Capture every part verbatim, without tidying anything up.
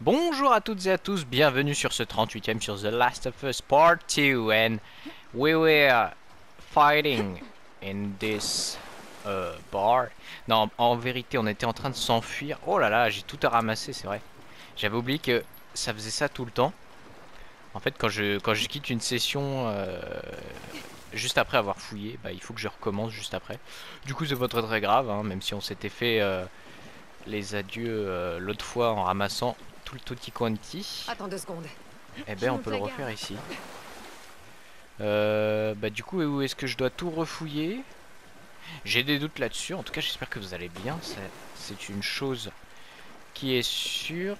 Bonjour à toutes et à tous, bienvenue sur ce trente-huitième sur The Last of Us Part two, and we were fighting in this uh, bar. Non, en vérité, on était en train de s'enfuir. Oh là là, j'ai tout à ramasser, c'est vrai. J'avais oublié que ça faisait ça tout le temps. En fait, quand je, quand je quitte une session, euh, juste après avoir fouillé, bah, il faut que je recommence juste après. Du coup, c'est pas très très grave, hein, même si on s'était fait euh, les adieux euh, l'autre fois en ramassant tout le tutti quanti. Attends deux secondes. Eh ben, on peut le refaire ici. Euh, bah du coup, où est-ce que je dois tout refouiller? J'ai des doutes là-dessus. En tout cas, j'espère que vous allez bien. C'est une chose qui est sûre.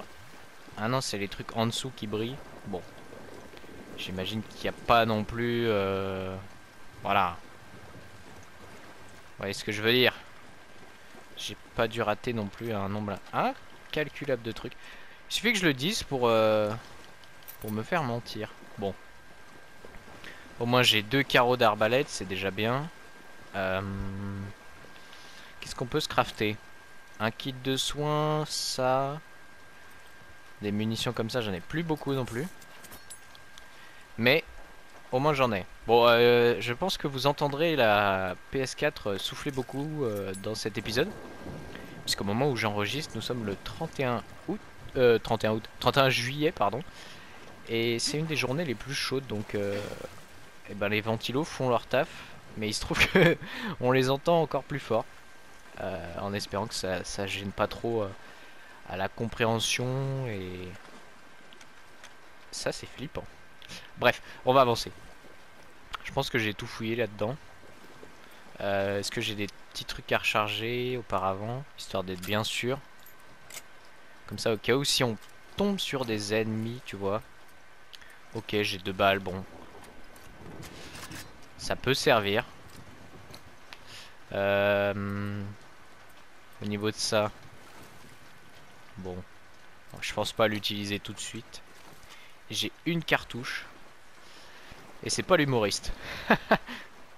Ah non, c'est les trucs en dessous qui brillent. Bon, j'imagine qu'il n'y a pas non plus. Euh... Voilà. Vous voyez ce que je veux dire? J'ai pas dû rater non plus un nombre incalculable de trucs. Il suffit que je le dise pour, euh, pour me faire mentir. Bon. Au moins j'ai deux carreaux d'arbalète, c'est déjà bien. Euh, Qu'est-ce qu'on peut se crafter? Un kit de soins, ça. Des munitions comme ça, j'en ai plus beaucoup non plus. Mais au moins j'en ai. Bon, euh, je pense que vous entendrez la P S quatre souffler beaucoup euh, dans cet épisode. Puisqu'au moment où j'enregistre, nous sommes le trente et un août. Euh, trente et un août, trente et un juillet pardon, et c'est une des journées les plus chaudes, donc euh, et ben les ventilos font leur taf, mais il se trouve que on les entend encore plus fort, euh, en espérant que ça, ça gêne pas trop euh, à la compréhension, et ça c'est flippant. Bref, on va avancer. Je pense que j'ai tout fouillé là-dedans. Euh, est-ce que j'ai des petits trucs à recharger auparavant, histoire d'être bien sûr? Comme ça, au cas où, si on tombe sur des ennemis, tu vois. Ok, j'ai deux balles, bon. Ça peut servir. Euh, au niveau de ça. Bon. Je pense pas l'utiliser tout de suite. J'ai une cartouche. Et c'est pas l'humoriste.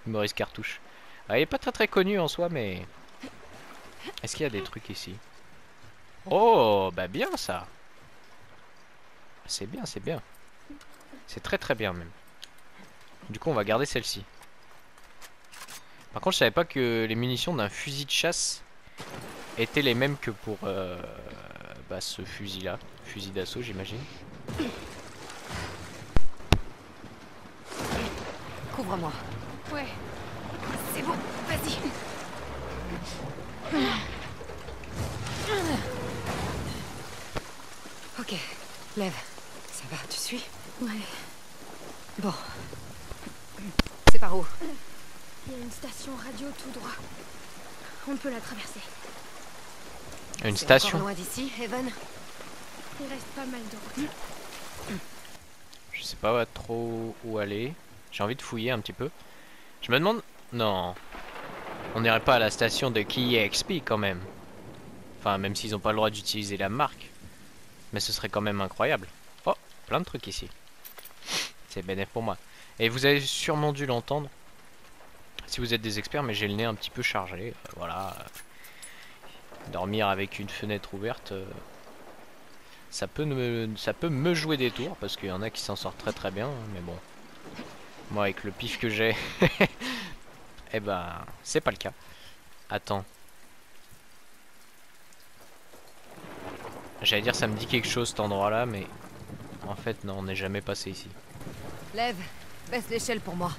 Humoriste cartouche. Ah, il est pas très très connu en soi, mais... Est-ce qu'il y a des trucs ici ? Oh, bah bien ça. C'est bien, c'est bien. C'est très très bien même. Du coup on va garder celle-ci. Par contre je savais pas que les munitions d'un fusil de chasse étaient les mêmes que pour euh, bah, ce fusil là. Fusil d'assaut j'imagine. Couvre-moi. Ouais. C'est bon, vas-y. Ok, Lev, ça va, tu suis? Ouais. Bon. C'est par où? Il y a une station radio tout droit. On peut la traverser. Une station? Loin d'ici, Evan. Il reste pas mal de route. Je sais pas trop où aller. J'ai envie de fouiller un petit peu. Je me demande... Non. On n'irait pas à la station de K X P quand même. Enfin, même s'ils n'ont pas le droit d'utiliser la marque. Mais ce serait quand même incroyable. Oh, plein de trucs ici. C'est bénéf pour moi. Et vous avez sûrement dû l'entendre. Si vous êtes des experts, mais j'ai le nez un petit peu chargé. Euh, voilà. Dormir avec une fenêtre ouverte, euh, ça peut me, ça peut me jouer des tours. Parce qu'il y en a qui s'en sortent très très bien. Mais bon. Moi, avec le pif que j'ai, eh ben, c'est pas le cas. Attends. J'allais dire ça me dit quelque chose cet endroit là, mais en fait non, on n'est jamais passé ici. Lev, baisse l'échelle pour moi.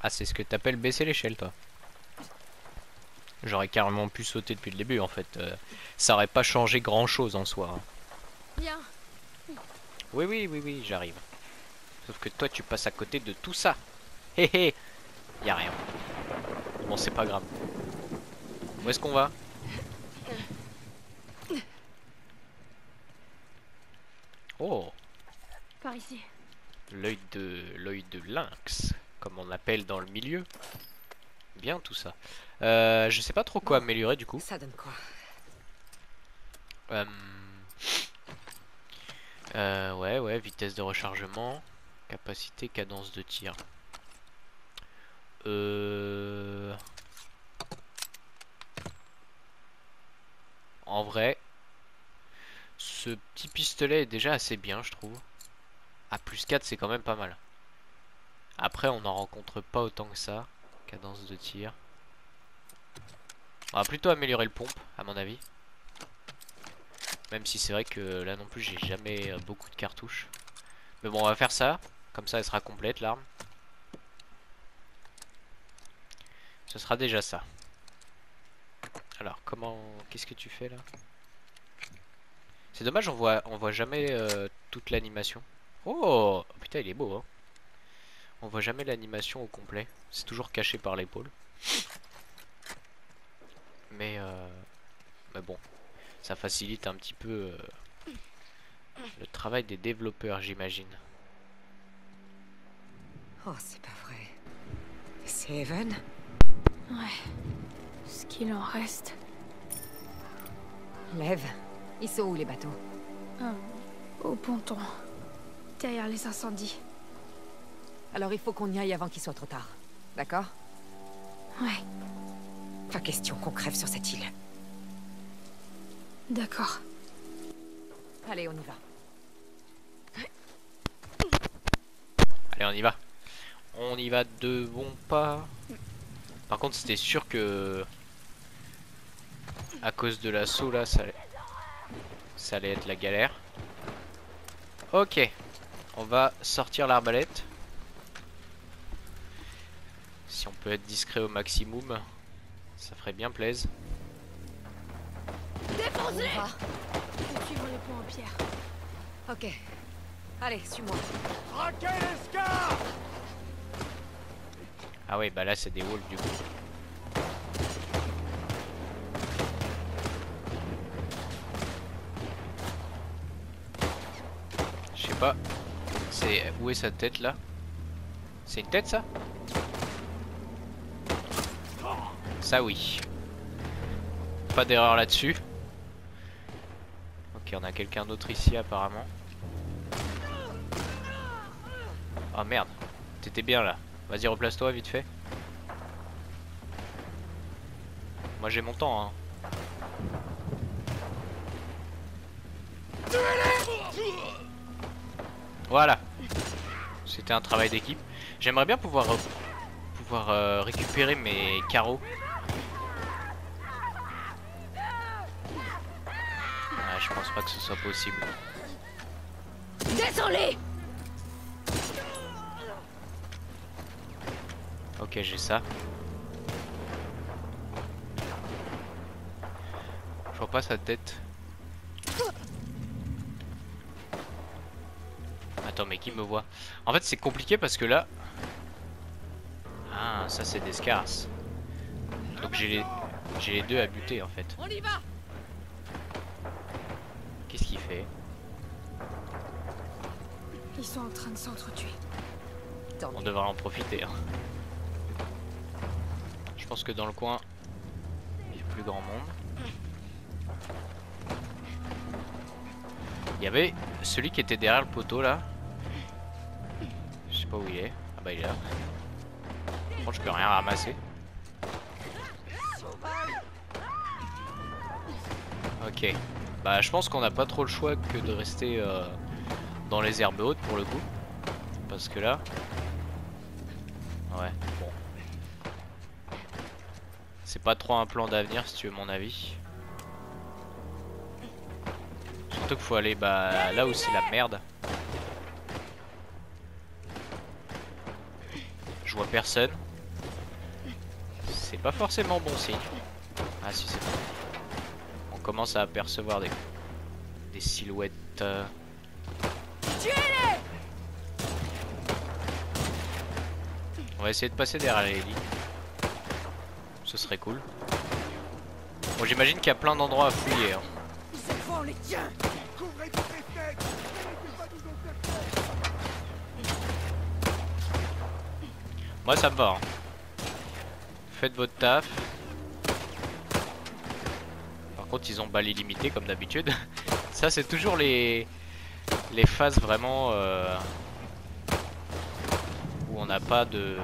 Ah c'est ce que t'appelles baisser l'échelle toi. J'aurais carrément pu sauter depuis le début en fait. Euh, ça aurait pas changé grand chose en soi. Bien. Oui oui oui oui j'arrive. Sauf que toi tu passes à côté de tout ça. Hé hé. Y'a rien. Bon c'est pas grave. Où est-ce qu'on va? Oh. Par ici. L'œil de... L'œil de lynx. Comme on appelle dans le milieu. Bien tout ça. Euh, je sais pas trop quoi améliorer du coup. Ça donne quoi? Euh... Euh, ouais ouais, vitesse de rechargement. Capacité, cadence de tir. Euh... En vrai, ce petit pistolet est déjà assez bien, je trouve. À plus quatre, c'est quand même pas mal. Après, on n'en rencontre pas autant que ça. Cadence de tir. On va plutôt améliorer le pompe, à mon avis. Même si c'est vrai que là non plus, j'ai jamais beaucoup de cartouches. Mais bon, on va faire ça. Comme ça, elle sera complète, l'arme. Ce sera déjà ça. Alors, comment... Qu'est-ce que tu fais, là? C'est dommage, on voit, on voit jamais euh, toute l'animation. Oh, oh putain, il est beau, hein. On voit jamais l'animation au complet. C'est toujours caché par l'épaule. Mais, euh, mais bon, ça facilite un petit peu euh, le travail des développeurs, j'imagine. Oh, c'est pas vrai. C'est Evan? Ouais, ce qu'il en reste. Lev, ils sont où les bateaux? euh, Au ponton. Derrière les incendies. Alors il faut qu'on y aille avant qu'il soit trop tard. D'accord? Ouais. Pas question qu'on crève sur cette île. D'accord. Allez, on y va. Allez, on y va. On y va de bons pas. Par contre, c'était sûr que... à cause de l'assaut, là, ça allait... ça allait être la galère. Ok. On va sortir l'arbalète. Si on peut être discret au maximum, ça ferait bien plaisir. Défonce-les ! Suivons les ponts en pierre. Ok. Allez, suis-moi. Braquez les Scars ! Ah ouais, bah là c'est des wolves du coup. Je sais pas. C'est... où est sa tête là? C'est une tête ça? Ça oui. Pas d'erreur là-dessus. Ok, on a quelqu'un d'autre ici apparemment. Oh merde. T'étais bien là. Vas-y, replace-toi vite fait. Moi j'ai mon temps hein. Voilà. C'était un travail d'équipe. J'aimerais bien pouvoir euh, pouvoir euh, récupérer mes carreaux. Ah, je pense pas que ce soit possible. Désolé. Ok, j'ai ça. Je vois pas sa tête. Attends, mais qui me voit? En fait, c'est compliqué parce que là... ah, ça c'est des Scars. Donc j'ai les... j'ai les deux à buter en fait. On y va. Qu'est-ce qu'il fait? Ils sont en train de s'entretuer. On devrait en profiter. Hein. Je pense que dans le coin, il y a plus grand monde. Il y avait celui qui était derrière le poteau là. Je sais pas où il est. Ah bah il est là. Par contre, je peux rien ramasser. Ok. Bah je pense qu'on n'a pas trop le choix que de rester euh, dans les herbes hautes pour le coup. Parce que là... ouais, bon. C'est pas trop un plan d'avenir si tu veux mon avis. Surtout qu'il faut aller bah là où c'est la merde. Je vois personne. C'est pas forcément bon signe. Ah si c'est bon. On commence à apercevoir des, des silhouettes. Euh... On va essayer de passer derrière les lits. Ce serait cool. Bon, j'imagine qu'il y a plein d'endroits à fouiller. Hein. Moi ça me va. Hein. Faites votre taf. Par contre ils ont balles illimitées comme d'habitude. Ça c'est toujours les les phases vraiment... Euh... n'a pas de...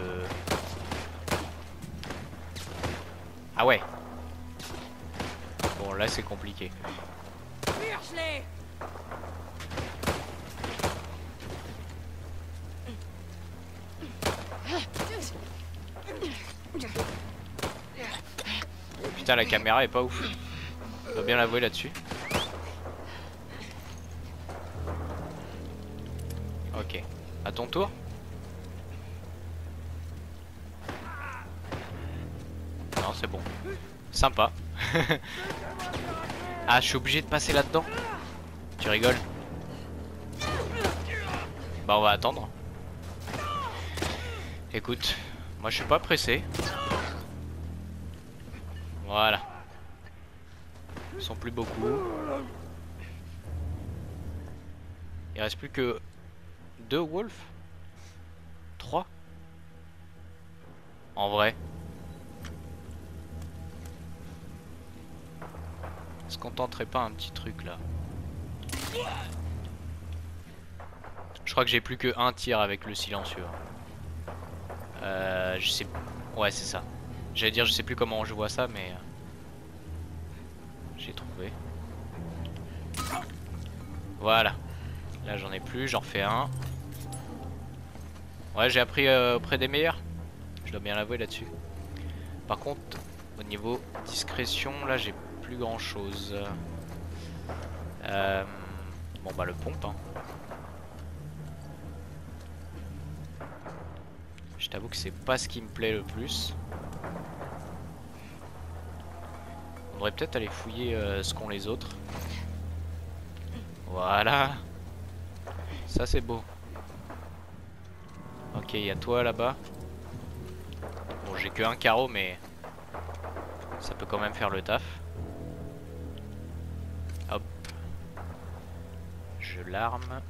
Ah ouais. Bon là c'est compliqué. Putain la caméra est pas ouf. On doit bien l'avouer là-dessus. Ok, à ton tour. Non c'est bon. Sympa. Ah, je suis obligé de passer là-dedans. Tu rigoles. Bah on va attendre. Écoute, moi je suis pas pressé. Voilà. Ils sont plus beaucoup. Il reste plus que deux wolves. Trois. En vrai. Est-ce qu'on tenterait pas un petit truc là? Je crois que j'ai plus que un tir avec le silencieux. Euh, je sais. Ouais, c'est ça. J'allais dire, je sais plus comment je vois ça, mais. J'ai trouvé. Voilà. Là, j'en ai plus, j'en refais un. Ouais, j'ai appris euh, auprès des meilleurs. Je dois bien l'avouer là-dessus. Par contre, au niveau discrétion, là, j'ai plus grand chose. Euh, bon bah le pompe hein. Je t'avoue que c'est pas ce qui me plaît le plus. On devrait peut-être aller fouiller euh, ce qu'ont les autres. Voilà. Ça c'est beau. Ok, il y a toi là-bas. Bon j'ai que un carreau mais ça peut quand même faire le taf. L'arme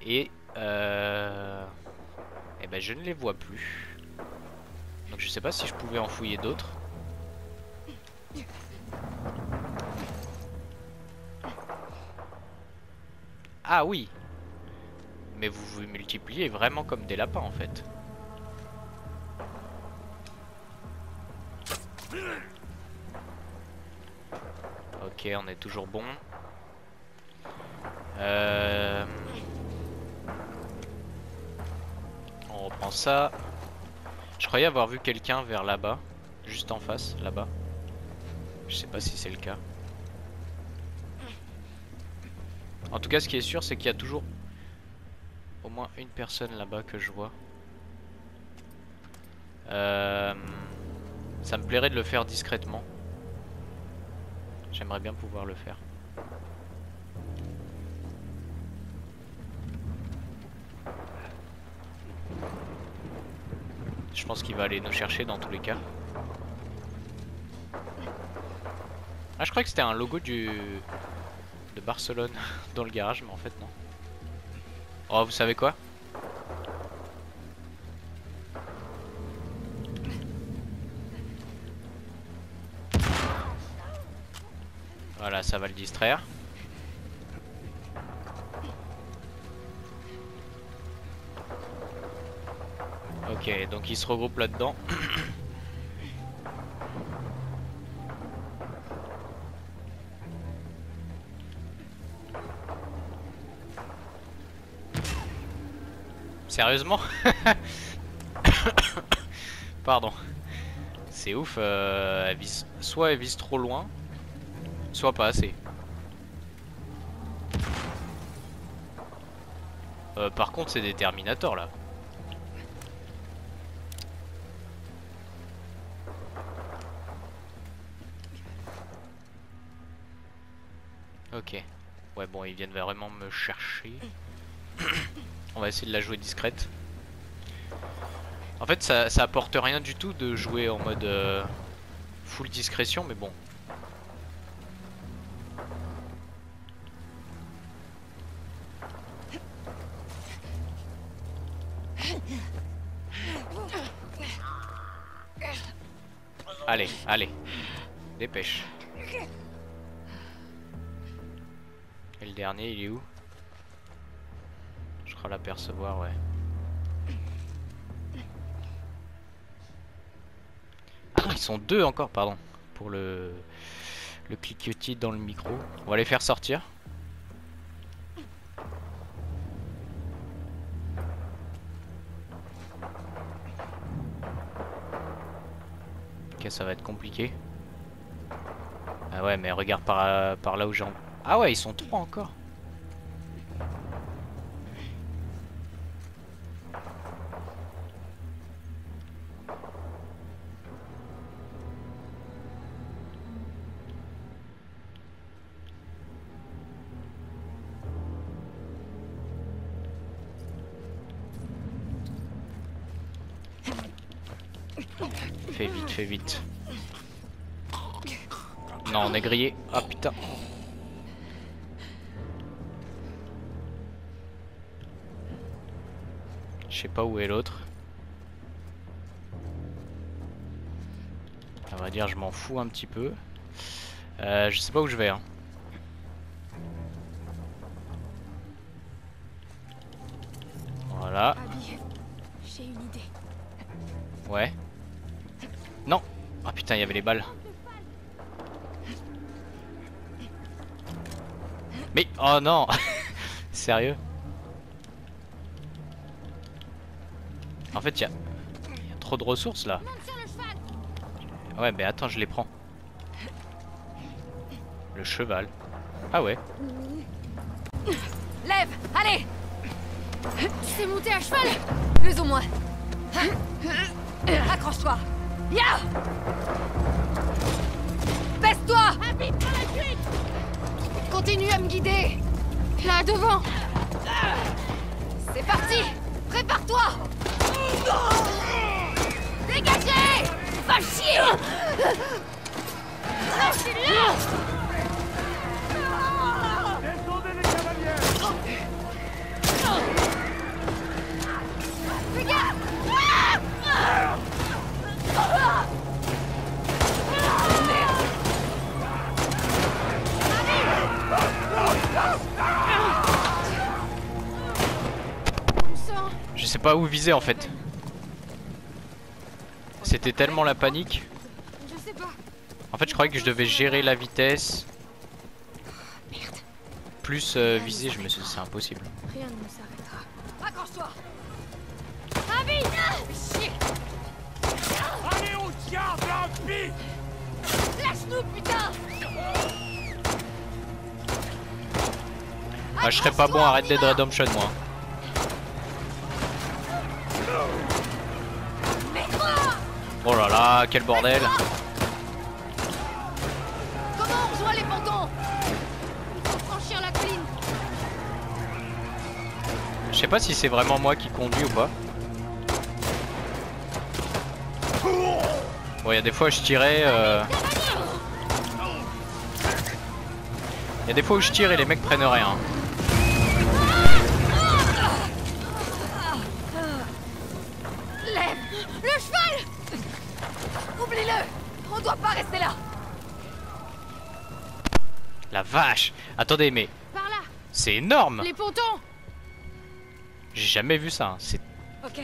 et euh... eh ben je ne les vois plus donc je sais pas si je pouvais en fouiller d'autres. Ah oui, mais vous vous multipliez vraiment comme des lapins en fait. Ok, on est toujours bon. Euh... On reprend ça. Je croyais avoir vu quelqu'un vers là-bas, juste en face, là-bas. Je sais pas si c'est le cas. En tout cas, ce qui est sûr, c'est qu'il y a toujours au moins une personne là-bas que je vois. Euh... Ça me plairait de le faire discrètement. J'aimerais bien pouvoir le faire. Je pense qu'il va aller nous chercher dans tous les cas. Ah, je croyais que c'était un logo du de Barcelone dans le garage, mais en fait non. Oh, vous savez quoi? Voilà, ça va le distraire. Ok, donc ils se regroupent là-dedans. Sérieusement? Pardon. C'est ouf, euh, elle vise... soit elle vise trop loin, soit pas assez. Euh, par contre, c'est des Terminators là. Ok, ouais bon ils viennent vraiment me chercher. On va essayer de la jouer discrète. En fait ça, ça apporte rien du tout de jouer en mode euh, full discrétion mais bon. Allez, allez, dépêche. Et le dernier il est où? Je crois l'apercevoir ouais. Ils sont deux encore, pardon, pour le, le cliquetis dans le micro. On va les faire sortir. Ok, ça va être compliqué. Ah ouais, mais regarde par, par là où j'en... Ah ouais, ils sont trois encore. Fais vite, fais vite. Non, on est grillé. Ah putain. Je sais pas où est l'autre. À vrai dire, je m'en fous un petit peu. Euh, je sais pas où je vais. Hein. Voilà. J'ai une idée. Ouais. Non. Ah putain, il y avait les balles. Mais oh non. Sérieux. En fait il y, y a trop de ressources là. Ouais mais attends, je les prends. Le cheval. Ah ouais. Lève, allez. Tu sais monter à cheval. Plus ou moins. Accroche-toi. Ya. Baisse-toi. Continue à me guider. Là, devant. C'est parti. Prépare-toi. Dégagez. Va chier. Lâchez-le. Descendez les cavaliers. Regarde. Ah. Je sais pas où viser en fait. C'était tellement la panique. En fait je croyais que je devais gérer la vitesse. Plus euh, viser, je me suis dit c'est impossible. Rien ne nous s'arrêtera. Accroche-toi. Allez au diable, Abby. Lâche-nous putain. Ah, je serais pas bon à Red Dead Redemption, moi. Oh là là, quel bordel. Comment on rejoint les pantons? Il faut franchir la colline. Je sais pas si c'est vraiment moi qui conduis ou pas. Bon, il y a des fois où je tirais. Euh... Il y a des fois où je tire et les mecs prennent rien. On doit pas rester là. La vache. Attendez mais c'est énorme. Les pontons. J'ai jamais vu ça. Hein. C'est. Ok.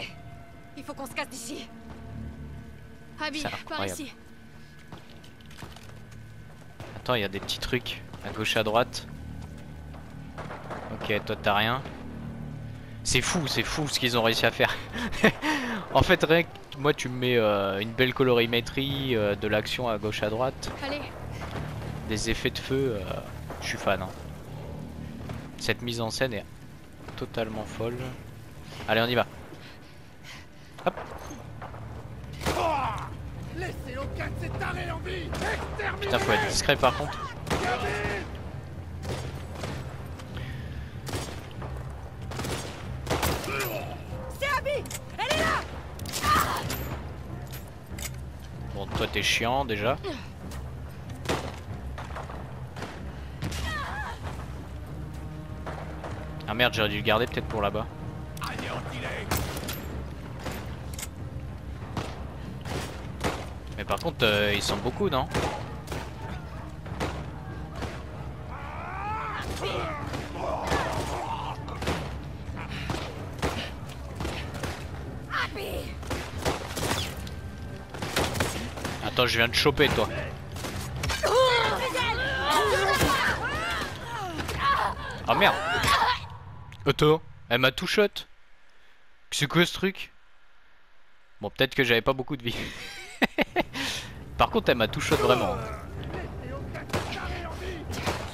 Il faut qu'on se casse d'ici. Abby, par ici. Attends, il y a des petits trucs à gauche, à droite. Ok, toi t'as rien. C'est fou, c'est fou ce qu'ils ont réussi à faire. En fait, rien que moi tu me mets euh, une belle colorimétrie, euh, de l'action à gauche à droite. Allez. Des effets de feu, euh, je suis fan. Hein. Cette mise en scène est totalement folle. Allez, on y va. Hop. Putain, faut être discret par contre. Bon, toi t'es chiant déjà. Ah merde, j'aurais dû le garder peut-être pour là-bas. Mais par contre, euh, ils sont beaucoup, non? Attends, je viens de choper toi. Ah merde. Attends, elle m'a tout shot. C'est quoi ce truc? Bon, peut-être que j'avais pas beaucoup de vie. Par contre, elle m'a tout shot vraiment.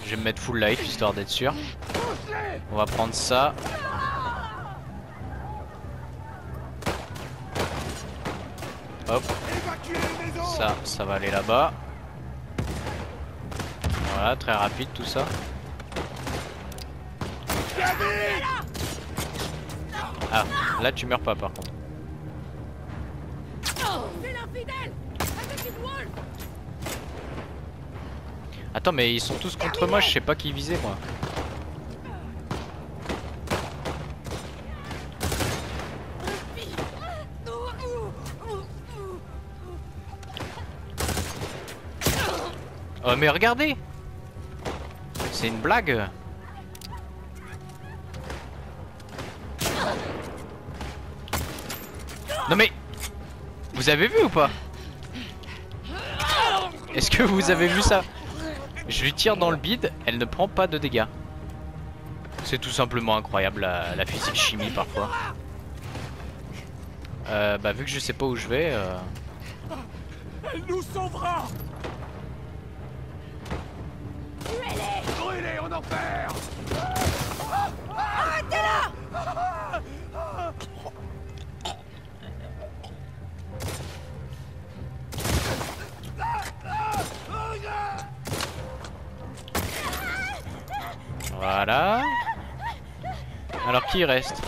Je vais me mettre full life histoire d'être sûr. On va prendre ça. Hop. Ça, ça va aller là-bas. Voilà, très rapide tout ça. Ah, là tu meurs pas par contre. Attends, mais ils sont tous contre moi, je sais pas qui viser moi. Oh mais regardez, c'est une blague. Non mais, vous avez vu ou pas? Est-ce que vous avez vu ça? Je lui tire dans le bide, elle ne prend pas de dégâts. C'est tout simplement incroyable la, la physique chimie parfois. Euh, bah vu que je sais pas où je vais... Euh... Elle nous sauvera. Brûlez, on en perd. Arrêtez-la. Voilà. Alors qui reste?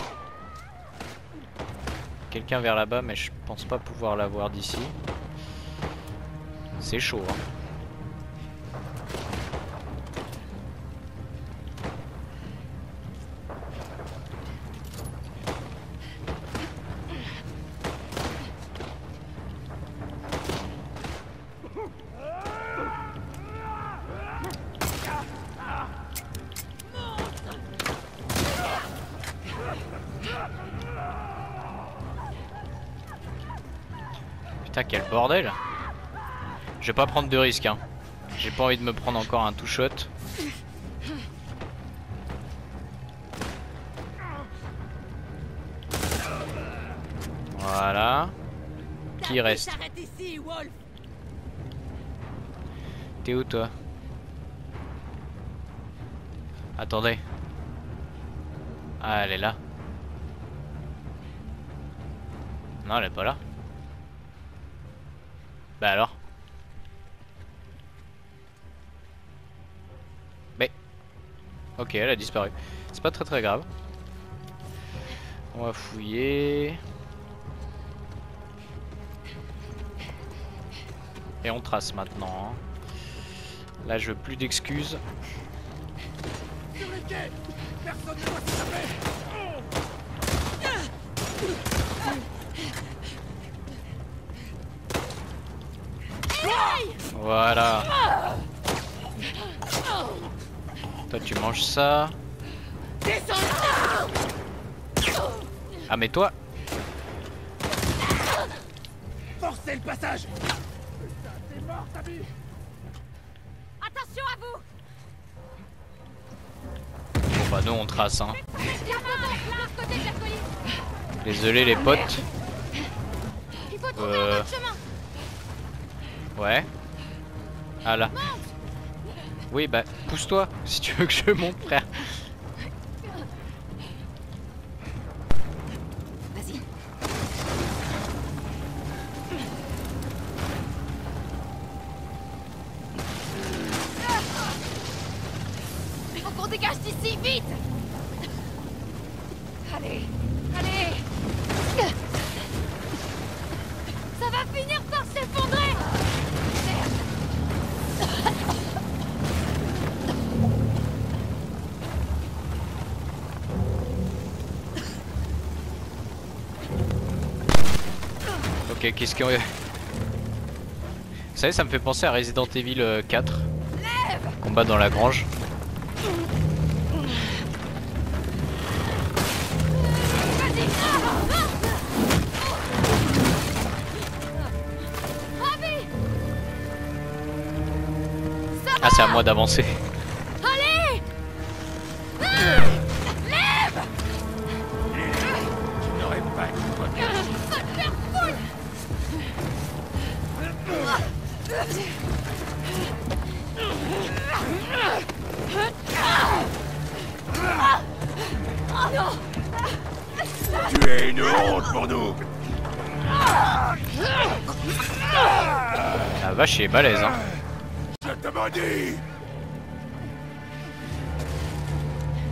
Quelqu'un vers là-bas, mais je pense pas pouvoir l'avoir d'ici. C'est chaud, hein. Quel bordel! Je vais pas prendre de risque, hein. J'ai pas envie de me prendre encore un two-shot. Voilà. Qui reste? T'es où toi? Attendez. Ah, elle est là. Non, elle est pas là. Bah alors. Mais. Ok, elle a disparu. C'est pas très très grave. On va fouiller. Et on trace maintenant. Là je veux plus d'excuses. Voilà. Toi tu manges ça. Ah mais toi. Forcez le passage. Putain, t'es mort, Abby. Attention à vous. Bon bah nous on trace, hein. Désolé les potes. Il faut trouver un autre chemin. Ouais. Ah là. Oui bah pousse-toi si tu veux que je monte, frère. Vas-y. Il faut qu'on dégage d'ici vite. Allez, allez. Ça va finir par s'effondrer. Ok, qu'est-ce qu'on... Vous savez, ça me fait penser à Resident Evil quatre. Combat dans la grange. Vas-y. c'est à moi d'avancer. Allez, lève. Je n'aurais pas de quoi faire. Va te faire foutre. Tu es une honte pour nous. La vache est balèze, hein. Je te maudis.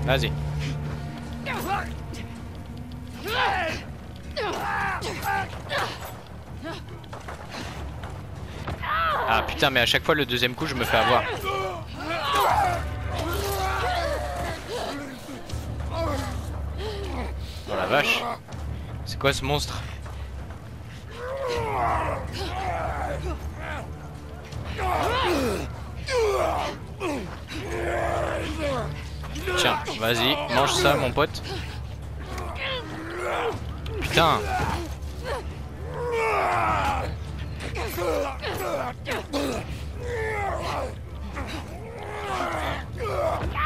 Vas-y. Ah putain, mais à chaque fois le deuxième coup je me fais avoir. Oh la vache. C'est quoi ce monstre? Tiens, vas-y, mange ça mon pote. Putain.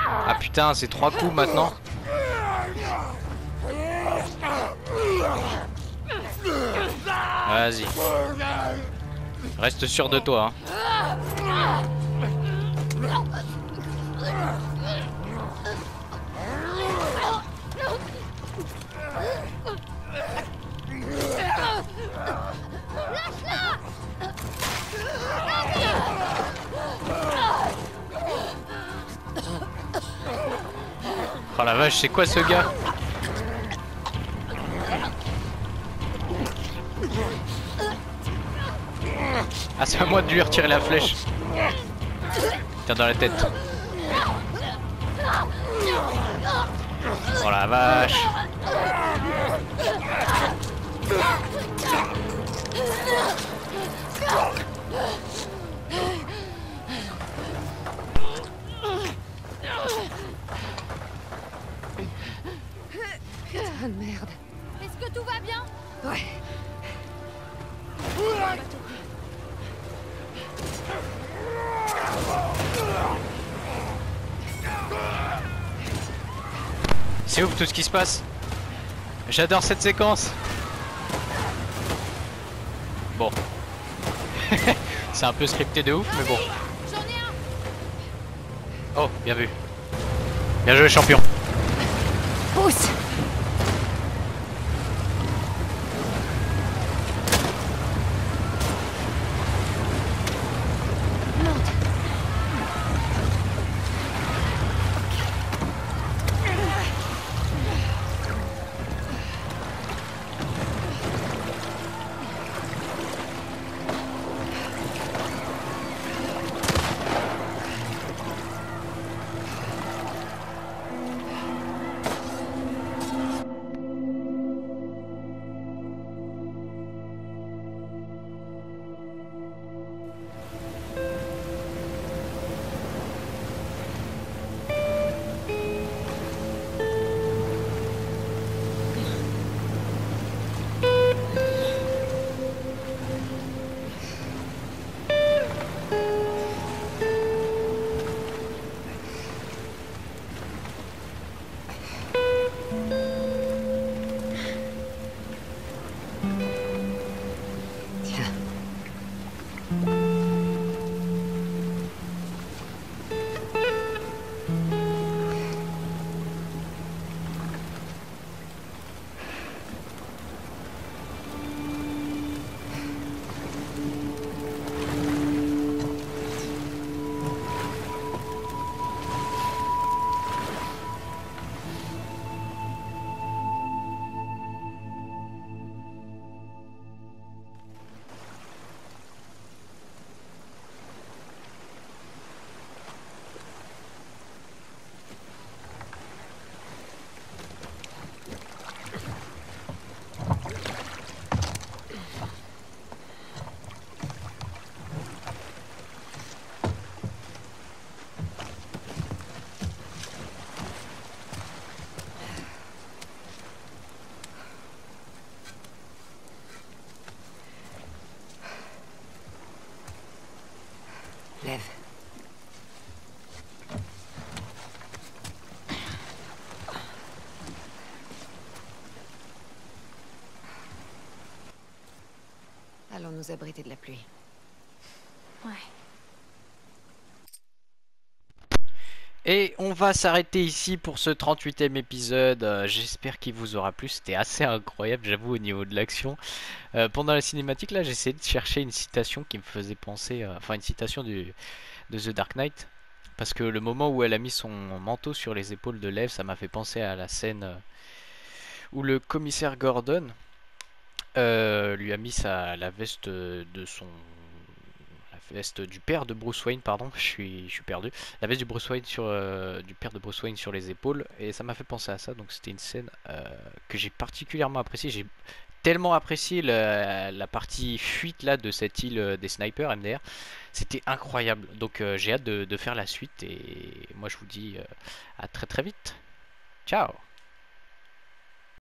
Ah putain, c'est trois coups maintenant. Vas-y. Reste sûr de toi, hein. Oh la vache, c'est quoi ce gars? Ah, c'est à moi de lui retirer la flèche. Tiens, dans la tête. Oh la vache. Putain de merde. Est-ce que tout va bien? Ouais. C'est ouf tout ce qui se passe. J'adore cette séquence. Bon. C'est un peu scripté de ouf, mais bon. Oh, bien vu. Bien joué, champion. Pousse. Allons nous abriter de la pluie. Ouais. Et on va s'arrêter ici pour ce trente-huitième épisode. Euh, J'espère qu'il vous aura plu. C'était assez incroyable, j'avoue, au niveau de l'action. Euh, pendant la cinématique, là, j'essayais de chercher une citation qui me faisait penser... Euh, enfin, une citation du, de The Dark Knight. Parce que le moment où elle a mis son manteau sur les épaules de Lev, ça m'a fait penser à la scène où le commissaire Gordon euh, lui a mis sa, la veste de son... veste du père de Bruce Wayne, pardon, je suis, je suis perdu. La veste du Bruce Wayne sur, euh, du père de Bruce Wayne sur les épaules, et ça m'a fait penser à ça. Donc c'était une scène euh, que j'ai particulièrement appréciée. J'ai tellement apprécié la, la partie fuite là de cette île des snipers M D R. C'était incroyable. Donc euh, j'ai hâte de, de faire la suite, et moi je vous dis euh, à très très vite. Ciao.